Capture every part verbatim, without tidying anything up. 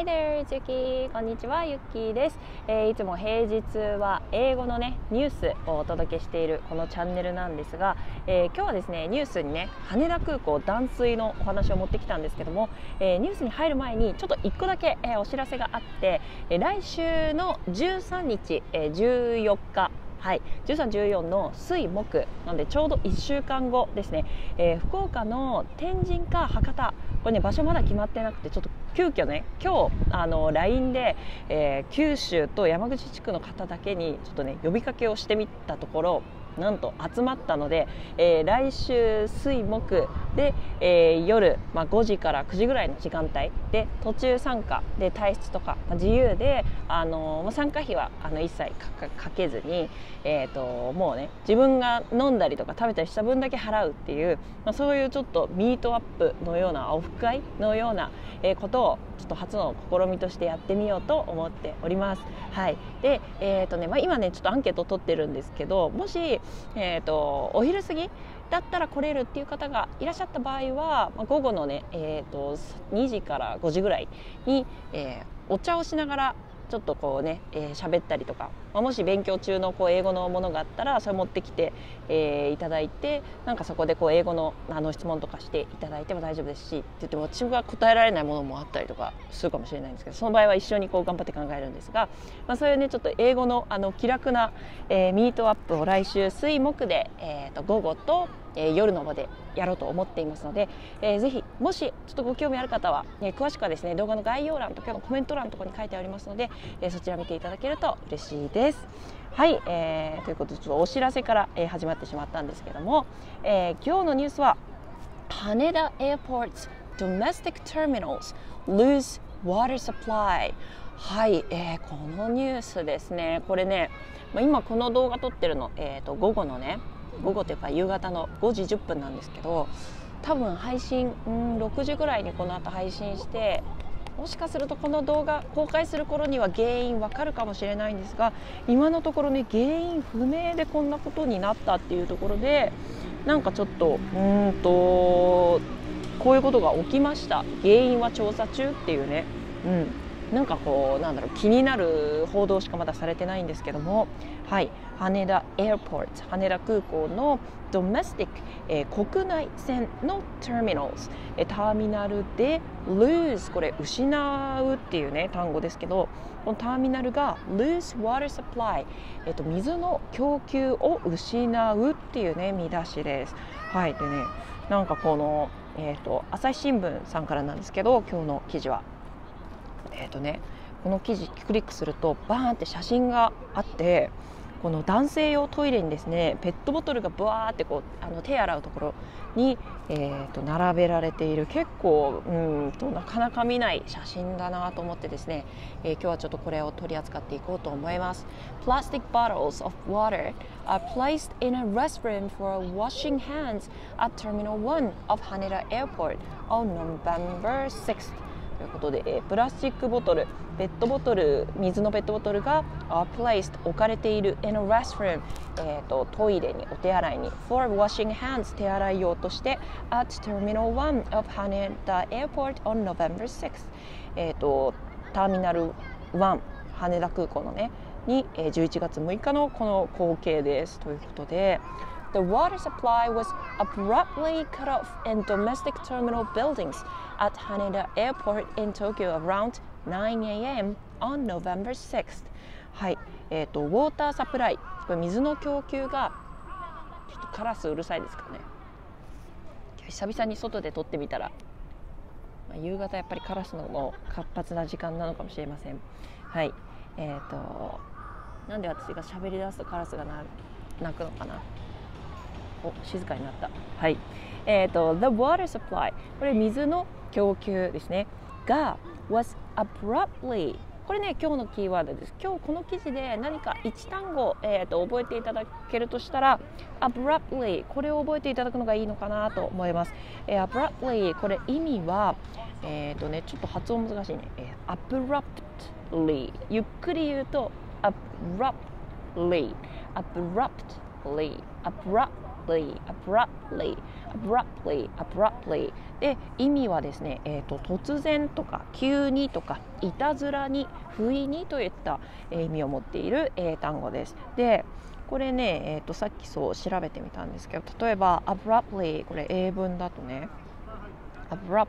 Hi there, it's Yuki. こんにちは、ゆっきーです、えー。いつも平日は英語のねニュースをお届けしているこのチャンネルなんですが、えー、今日はですねニュースにね羽田空港断水のお話を持ってきたんですけども、えー、ニュースに入る前にちょっといっこだけ、えー、お知らせがあって、えー、来週のじゅうさんにち、えー、じゅうよっか。はい、じゅうさん、じゅうよんの水木なのでちょうどいっしゅうかんごですね、えー、福岡の天神か博多、これね場所まだ決まってなくて、ちょっと急遽ね今日あの ライン で、えー、九州と山口地区の方だけにちょっとね呼びかけをしてみたところ、なんと集まったので、えー、来週水木で、えー、夜、まあ、ごじからくじぐらいの時間帯で途中参加で退出とか、まあ、自由で、あのー、参加費はあの一切 か, かけずに、えー、ともうね自分が飲んだりとか食べたりした分だけ払うっていう、まあ、そういうちょっとミートアップのようなオフ会のようなことをちょっと初の試みとしてやってみようと思っております。はい、で、えーとねまあ、今ねちょっとアンケートを取ってるんですけど、もしえーとお昼過ぎだったら来れるっていう方がいらっしゃった場合は、まあ、午後のね、えーとにじからごじぐらいに、えー、お茶をしながらちょっとこうね、えー、喋ったりとか、まあ、もし勉強中のこう英語のものがあったらそれ持ってきて、えー、いただいて、なんかそこでこう英語のあの質問とかしていただいても大丈夫ですしって言っても、私が答えられないものもあったりとかするかもしれないんですけど、その場合は一緒にこう頑張って考えるんですが、まあ、そういうねちょっと英語のあの気楽な、えー、ミートアップを来週水木で、えー、と午後と、えー、夜の場でやろうと思っていますので、えー、ぜひもしちょっとご興味ある方は、ね、詳しくはですね動画の概要欄と今日のコメント欄のところに書いてありますので、えー、そちら見ていただけると嬉しいです。です。はい、えー、ということでちょっとお知らせから、えー、始まってしまったんですけども、えー、今日のニュースは Haneda Airport's domestic terminals lose water supply。 はい、えー、このニュースですね。これね、まあ、今この動画撮ってるの、えー、と午後のね午後というか夕方のごじじゅっぷんなんですけど、多分配信、うん、ろくじぐらいにこの後配信して、もしかするとこの動画公開する頃には原因わかるかもしれないんですが、今のところね原因不明でこんなことになったっていうところで、なんかちょっとうーんとこういうことが起きました、原因は調査中っていうね、うん、なんかこうなんだろう、気になる報道しかまだされてないんですけども、はい、羽田エアポート、羽田空港のドメスティック、えー、国内線のターミナル、えー、ターミナルで lose、 これ失うっていうね単語ですけど、このターミナルが lose water supply、えー、と水の供給を失うっていうね見出しです。はい、でね、なんかこの、えー、と朝日新聞さんからなんですけど、今日の記事はえっ、ー、とねこの記事クリックするとバーンって写真があって、この男性用トイレにですねペットボトルがぶわーってこうあの手洗うところに、えー、と並べられている、結構うんとなかなか見ない写真だなと思ってですね、えー、今日はちょっとこれを取り扱っていこうと思います。 Plastic bottles of water are placed in a restroom for washing hands at Terminal one of Haneda Airport on November sixthということで、えー、プラスチックボトル、ペットボトル、水のペットボトルが placed 置かれている in a restroom、えー、とトイレにお手洗いに for washing hands 手洗い用として at Terminal one of Haneda Airport on November sixth、えー、とターミナルいち羽田空港のねにじゅういちがつむいかのこの光景ですということで、The water supply was abruptly cut off in domestic terminal buildings at Haneda Airport in Tokyo around nine a m on November sixth。 はい、えーと、ウォーターサプライ、これ水の供給が、ちょっとカラスうるさいですかね、久々に外で撮ってみたら、まあ、夕方やっぱりカラスのも活発な時間なのかもしれません。はい、えーと、なんで私が喋り出すとカラスが鳴くのかな。お、静かになった。はい、えーと、The water supply、 これ水の供給ですねが was abruptly、 これね今日のキーワードです。今日この記事で何かいち単語、えーと覚えていただけるとしたら abruptly、 これを覚えていただくのがいいのかなと思います。えー、abruptly これ意味はえーとねちょっと発音難しいね、えー、abruptly ゆっくり言うと abruptly abruptly abruptly abruptly, abruptly, abruptly, abruptly で、意味はですね、えーと、突然とか急にとかいたずらに不意にといった意味を持っている英単語です。でこれね、えーと、さっきそう調べてみたんですけど、例えば abruptly これ英文だとね abrupt、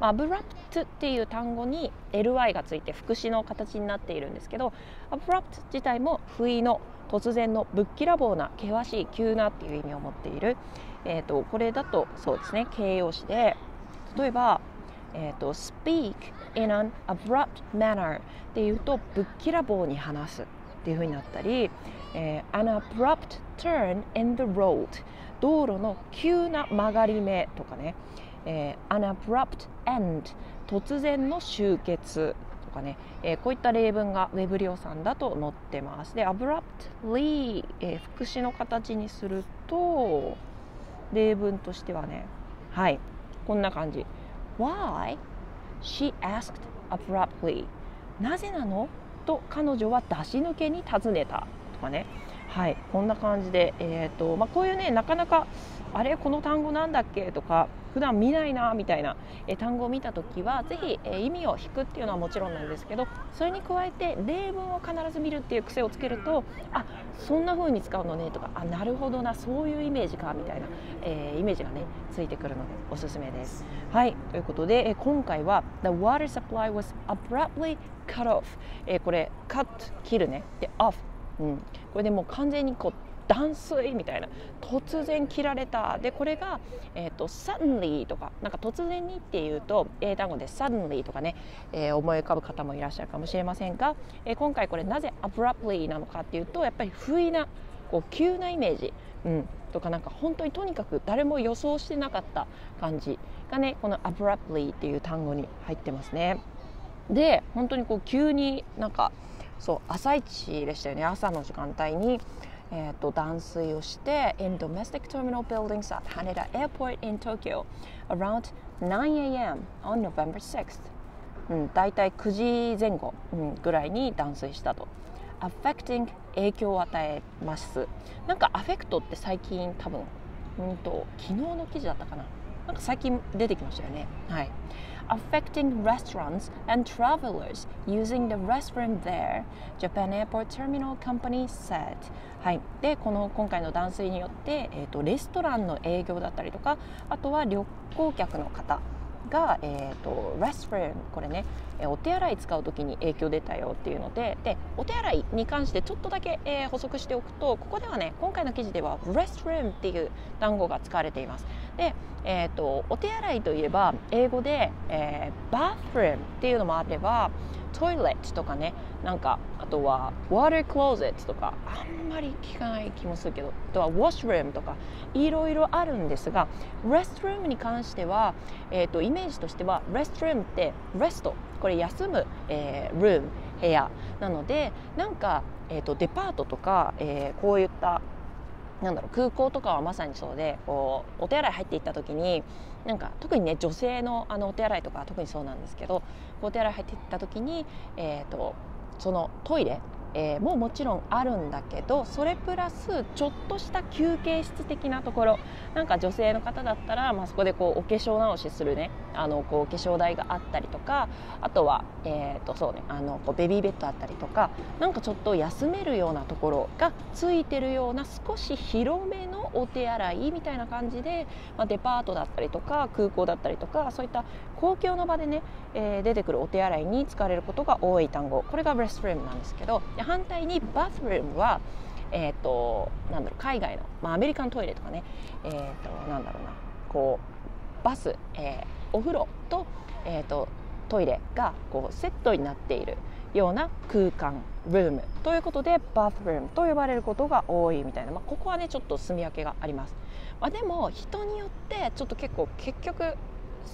まあ、abrupt っていう単語に ly がついて副詞の形になっているんですけど、 abrupt 自体も不意の突然のぶっきらぼうな険しい急なっていう意味を持っている、えーと、これだとそうですね形容詞で、例えばえーと、speak in an abrupt manner っていうとぶっきらぼうに話すっていう風になったり、えー、an abrupt turn in the road 道路の急な曲がり目とかね、えー、an abrupt end 突然の終結とかね、えー、こういった例文がウェブ量産だと載ってます。で abruptly、えー、副詞の形にすると例文としてはね、はい、こんな感じ。 Why? She asked abruptly なぜなのと彼女は出し抜けに尋ねたとかね、はい、こんな感じで、えーとまあ、こういうね、なかなかあれこの単語なんだっけとか普段見ないなみたいな、えー、単語を見た時はぜひ、えー、意味を引くっていうのはもちろんなんですけど、それに加えて例文を必ず見るっていう癖をつけると、あ、そんな風に使うのねとか、あ、なるほどな、そういうイメージかみたいな、えー、イメージがねついてくるのでおすすめです。はい、ということで、えー、今回は The water supply was abruptly cut off、えー、これ cut 切るねで off、うん、これでもう完全にこう断水みたいな、突然切られた。でこれが、えー、と suddenly とか、なんか突然にっていうと英単語で suddenly とかね、えー、思い浮かぶ方もいらっしゃるかもしれませんが、えー、今回これなぜ abruptly なのかっていうと、やっぱり不意なこう急なイメージ、うん、とかなんか本当にとにかく誰も予想してなかった感じがね、この abruptly っていう単語に入ってますね。で本当にこう急になんかそう朝一でしたよね、朝の時間帯に、えー、と断水をして in domestic terminal buildings at Haneda Airport in Tokyo around ナインエーエム on November sixth、うん、だいたいくじぜん後、うん、ぐらいに断水したと。 affecting 影響を与えます。なんかアフェクトって最近多分、うん、と昨日の記事だったかな、なんか最近出てきましたよね、はい。Affecting restaurants and travelers using the restroom there, Japan Airport Terminal Company said. はい。で、この今回の断水によって、えーと、レストランの営業だったりとか、あとは旅行客の方が、えーと、restroom、これね、お手洗い使うときに影響出たよっていうので、で、お手洗いに関してちょっとだけ、えー、補足しておくと、ここではね、今回の記事では restroom っていう単語が使われています。で、えーと、お手洗いといえば英語で、えー、bathroom っていうのもあれば toilet とかね、なんかあとは water closet とかあんまり聞かない気もするけど、あとは washroom とかいろいろあるんですが、 restroom に関しては、えーと、イメージとしては restroom って rest これ休む、えー、room 部屋なので、なんか、えーと、デパートとか、えー、こういったなんだろう、空港とかはまさにそうで、こうお手洗い入っていった時になんか特にね、女性のあのお手洗いとかは特にそうなんですけど、お手洗い入っていった時に、えーと、そのトイレ、えー、ももちろんあるんだけど、それプラスちょっとした休憩室的なところ、なんか女性の方だったら、まあ、そこでこうお化粧直しするね、あのこう化粧台があったりとか、あとは、えーとそうね、あのこうベビーベッドあったりとか、なんかちょっと休めるようなところがついてるような少し広めのお手洗いみたいな感じで、まあ、デパートだったりとか空港だったりとか、そういった公共の場でね、えー、出てくるお手洗いに使われることが多い単語、これがレストルームなんですけど、反対にバスルームは、えーと、なんだろう、海外の、まあ、アメリカントイレとかね、えーと、なんだろうな、こうバス、えー、お風呂と、えーと、トイレがこうセットになっているような空間、ルームということでバスルームと呼ばれることが多いみたいな、まあ、ここはねちょっと住み分けがあります。まあ、でも人によってちょっと結構結局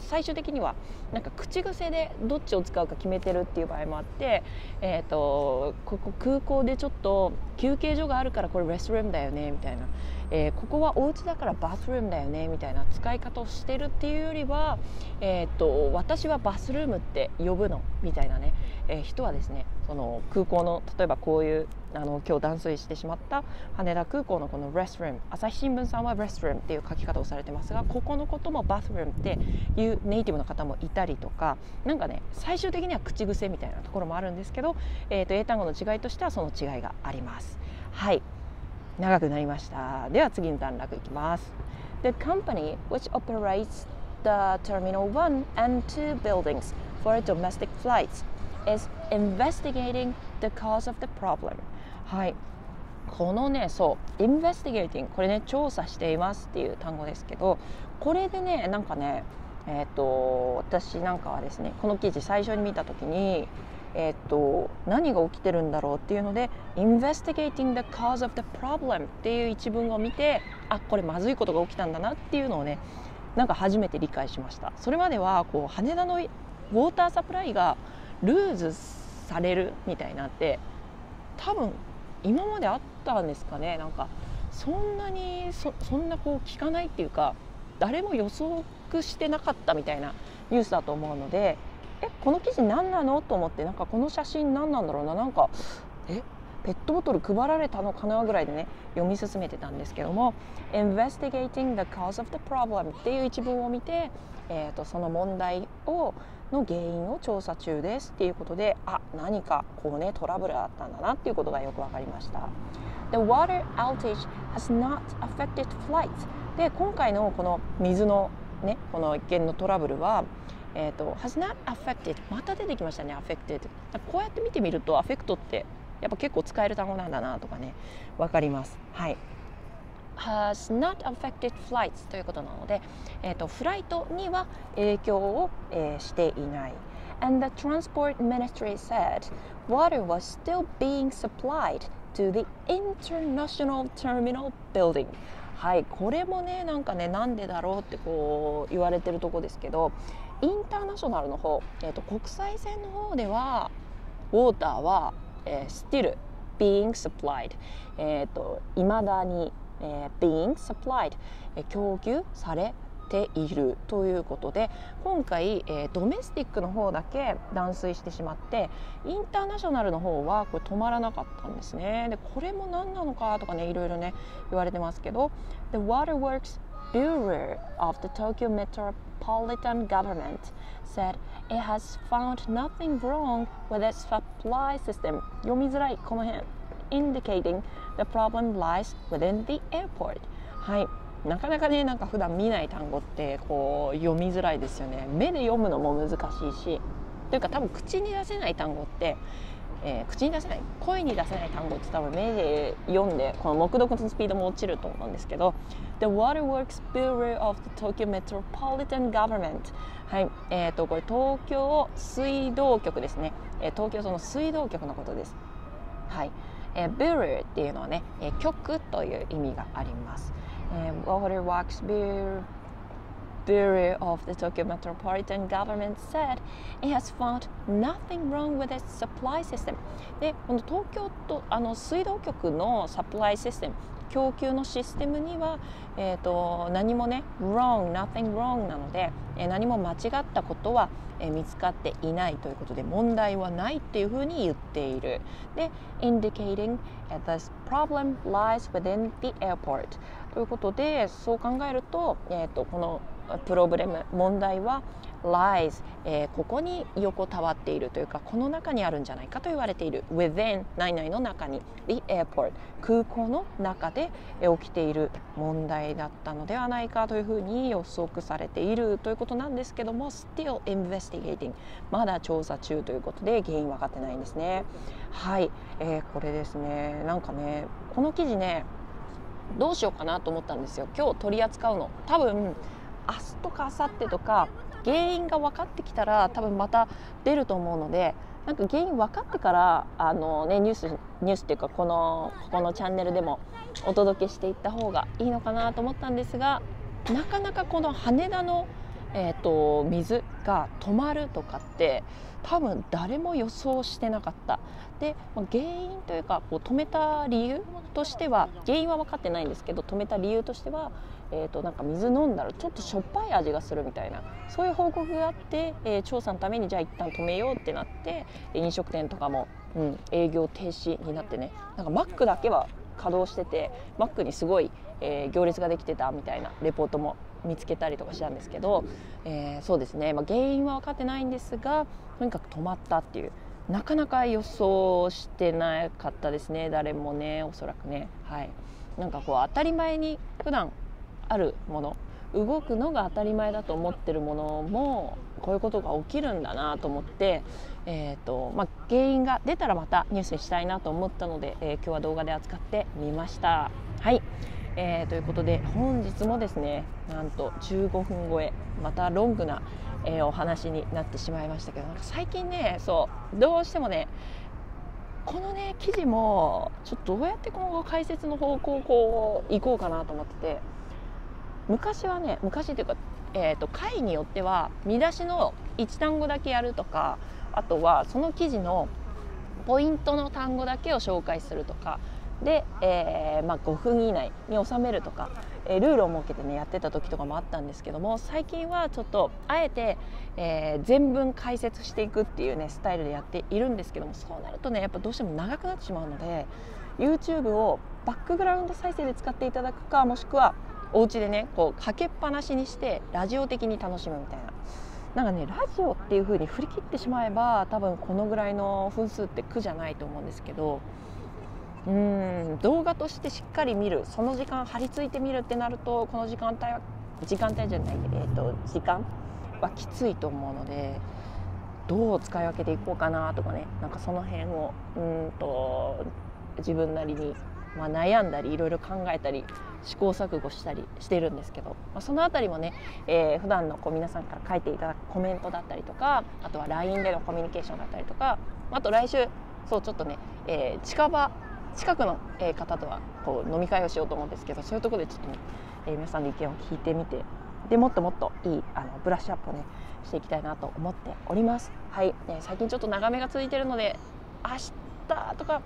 最終的にはなんか口癖でどっちを使うか決めてるっていう場合もあって、えー、とここ空港でちょっと休憩所があるからこれレストルームだよねみたいな、えー、ここはお家だからバスルームだよねみたいな使い方をしてるっていうよりは、えー、っと私はバスルームって呼ぶのみたいなね、えー、人はですね、その空港の例えばこういうあの今日断水してしまった羽田空港のこのレストルーム、朝日新聞さんはレストルームっていう書き方をされてますが、ここのこともバスルームっていうネイティブの方もいたりとか、なんかね最終的には口癖みたいなところもあるんですけど、えー、っと英単語の違いとしてはその違いがあります。はい。長くなりました。では次の段落いきます。The company which operates the Terminal one and two buildings for domestic flights is investigating the cause of the problem. はい。このね、そう、investigating これね、調査していますっていう単語ですけど、これでね、なんかね、えっと私なんかはですね、この記事最初に見たときに。えっと何が起きてるんだろうっていうので「investigating the cause of the problem」っていう一文を見て、あ、これまずいことが起きたんだなっていうのをね、なんか初めて理解しました。それまではこう羽田のウォーターサプライがルーズされるみたいなって多分今まであったんですかね。なんかそんなに そ, そんなこう聞かないっていうか、誰も予測してなかったみたいなニュースだと思うので。え、この記事何なのと思って、なんかこの写真何なんだろうな、なんかえペットボトル配られたのかなぐらいでね読み進めてたんですけども、「investigating the cause of the problem」っていう一文を見て、えー、とその問題をの原因を調査中ですっていうことで、あ、何かこうねトラブルだったんだなっていうことがよく分かりました。The water outage has not affected flights. で今回のこの水のねこの一件のトラブルは、えーと、has not affected また出てきましたね、affected。こうやって見てみると、アフェクトってやっぱ結構使える単語なんだなとかね、わかります。はい。has not affected flights ということなので、えーと、フライトには影響を、えー、していない。And the transport ministry said water was still being supplied to the international terminal building。はい、これもね、なんかね、なんでだろうってこう言われてるとこですけど、インターナショナルの方、えー、と国際線の方ではウォーターは、えー、still being supplied、えー、といまだに、えー、being supplied、えー、供給されているということで、今回、えー、ドメスティックの方だけ断水してしまって、インターナショナルの方はこれ止まらなかったんですね。でこれも何なのかとかねいろいろね言われてますけど、 The Water Works Bureau of the Tokyo Metropolitan Government said it has found nothing wrong with its supply system. 読みづらいこの辺。Indicating the problem lies within the airport. はい。なかなかね、なんか普段見ない単語ってこう読みづらいですよね。目で読むのも難しいし、というか多分口に出せない単語って。えー、口に出せない、声に出せない単語って多分目で読んでこの目読のスピードも落ちると思うんですけど、 The Water Works Bureau of the Tokyo Metropolitan Government、 はい、えー、とこれ東京水道局ですね、えー、東京その水道局のことです。はい、えー、Bureau っていうのはね、えー、局という意味があります、えー、Water Works Bureau Bureau of the Tokyo Metropolitan Government said it has found nothing wrong with its supply system. で、この東京とあの水道局のサプライシステム、供給のシステムには、えーと、何もね wrong、nothing wrong なので、えー、何も間違ったことは、えー、見つかっていないということで問題はないっていうふうに言っている。で、indicating that this problem lies within the airport ということで、そう考えると、えーと、このプロブレム問題は lies、えー、ここに横たわっているというかこの中にあるんじゃないかと言われている within 内々の中に the airport 空港の中で起きている問題だったのではないかというふうに予測されているということなんですけども、 still investigating まだ調査中ということで原因分かってないんですね。はい、えー、これですね、なんかねこの記事ねどうしようかなと思ったんですよ。今日取り扱うの多分明日とか明後日とか原因が分かってきたら多分また出ると思うので、なんか原因分かってからあの、ね、ニュースニュースっていうかこのここのチャンネルでもお届けしていった方がいいのかなと思ったんですが、なかなかこの羽田のえー、と水が止まるとかって多分誰も予想してなかった。で、原因というかこう止めた理由としては、原因は分かってないんですけど、止めた理由としては、えー、となんか水飲んだらちょっとしょっぱい味がするみたいな、そういう報告があって、えー、調査のためにじゃあ一旦止めようってなって、飲食店とかも、うん、営業停止になってね。なんかマックだけは稼働してて、マックにすごい、えー、行列ができてたみたいなレポートも見つけたりとかしたんですけど、えー、そうですね、まあ、原因は分かってないんですが、とにかく止まったっていう、なかなか予想してなかったですね、誰もね、おそらくね、はい、なんかこう当たり前に普段あるもの、動くのが当たり前だと思ってるものもこういうことが起きるんだなと思って、えーとまあ、原因が出たらまたニュースにしたいなと思ったので、えー、今日は動画で扱ってみました。はい、えー、ということで本日もですね、なんとじゅうごふん超え、またロングな、えー、お話になってしまいましたけど、なんか最近ね、そうどうしてもね、このね記事もちょっとどうやって今後解説の方向こう行こうかなと思ってて、昔はね、昔というか、えー、と回によっては見出しのいち単語だけやるとか、あとはその記事のポイントの単語だけを紹介するとか。で、えーまあ、ごふん以内に収めるとか、えー、ルールを設けてねやってた時とかもあったんですけども、最近はちょっとあえて、えー、全文解説していくっていうねスタイルでやっているんですけども、そうなるとねやっぱどうしても長くなってしまうので、 YouTube をバックグラウンド再生で使っていただくか、もしくはお家でねこうかけっぱなしにしてラジオ的に楽しむみたいな。なんかね、ラジオっていう風に振り切ってしまえば多分このぐらいの分数って苦じゃないと思うんですけど、うん、動画としてしっかり見る、その時間張り付いて見るってなると、この時間帯は時間帯じゃない、えー、と時間はきついと思うので、どう使い分けていこうかなとかね、なんかその辺をうんと自分なりに、まあ、悩んだりいろいろ考えたり試行錯誤したりしてるんですけど、まあ、そのあたりもね、えー、普段のこう皆さんから書いていただくコメントだったりとか、あとは ライン でのコミュニケーションだったりとか、あと来週そうちょっとね、えー、近場近くの方とはこう飲み会をしようと思うんですけど、そういうところでちょっと、ねえー、皆さんの意見を聞いてみて、でもっともっといいあのブラッシュアップをねしていきたいなと思っております。はい、ね、最近ちょっと長めが続いているので、明日とか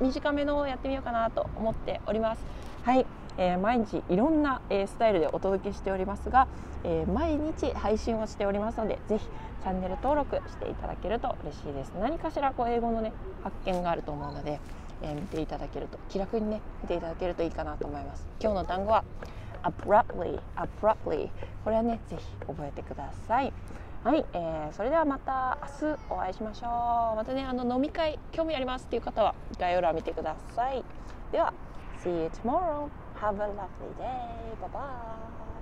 短めのをやってみようかなと思っております。はい、えー、毎日いろんな、えー、スタイルでお届けしておりますが、えー、毎日配信をしておりますので、ぜひチャンネル登録していただけると嬉しいです。何かしらこう英語のね発見があると思うので。見ていただけると気楽にね見ていただけるといいかなと思います。今日の単語は abruptly、 abruptly これはねぜひ覚えてください。はい、えー、それではまた明日お会いしましょう。またねあの飲み会興味ありますっていう方は概要欄見てください。では see you tomorrow。 Have a lovely day。 Bye bye。